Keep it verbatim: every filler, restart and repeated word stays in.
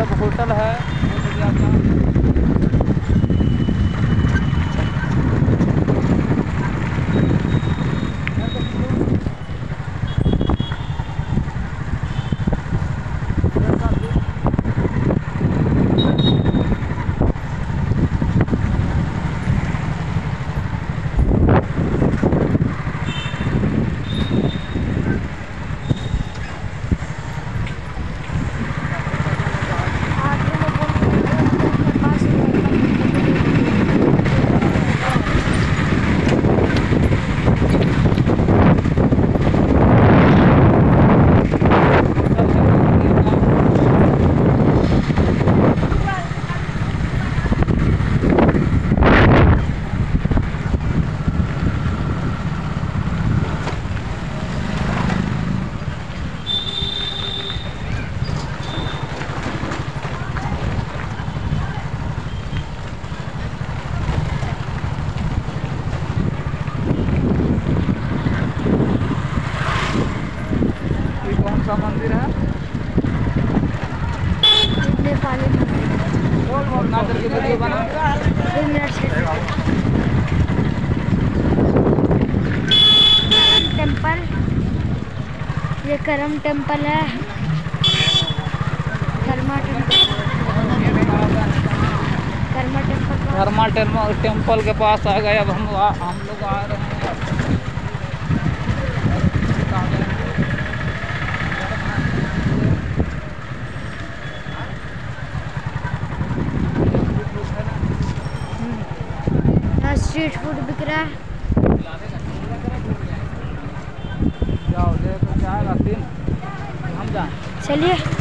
सब होटल है। मंदिर है टेंपल, ये करम टेंपल है, Karma temple, Karma temple Karma temple temple के पास आ गए। अब हम हम लोग आ रहे हैं। स्ट्रीट फूड बिक रहा है। जाओ, ले तो जाएगा दिन, हम जाएं। चलिए।